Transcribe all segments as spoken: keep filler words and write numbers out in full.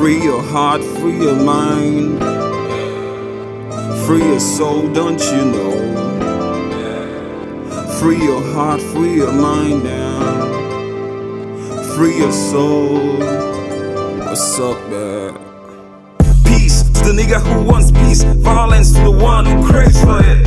Free your heart, free your mind, free your soul, don't you know? Free your heart, free your mind now, free your soul. What's up, man? Peace to the nigga who wants peace, violence to the one who craves for it.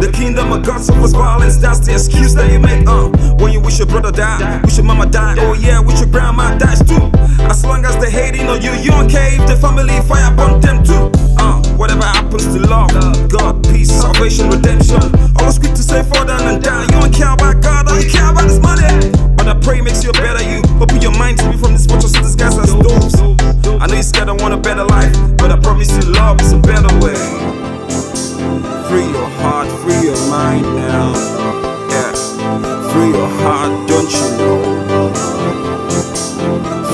The kingdom of God suffers violence, that's the excuse that you make. Uh, when you wish your brother died, wish your mama died, oh yeah, wish your grandma dies too. As long as they're hating on you, you don't care if the family fire burn them too. Uh, whatever happens to love, God, peace, salvation, redemption, all the scripture say fall down and down. You don't care about God, all you care about is money. But I pray makes you a better you. Open your mind to me from this watch, so these guys are doves. I know you scared, I want a better life, but I promise you love is a better way. Free your heart, free your mind now, yeah. Free your heart, don't you know?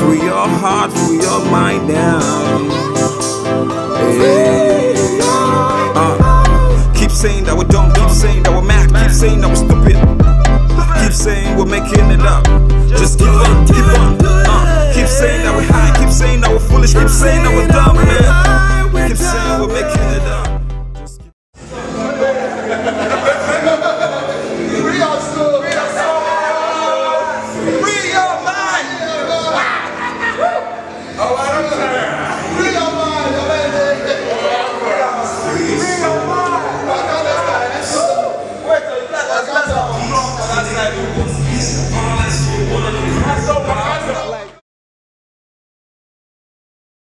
Free your heart, free your mind now, yeah. uh. Keep saying that we're dumb, keep saying that we're mad, keep saying that we're stupid, keep saying we're making it up. Just keep on, keep on uh. Keep saying that we're high, keep saying that we're foolish, keep saying that we're dumb, yeah.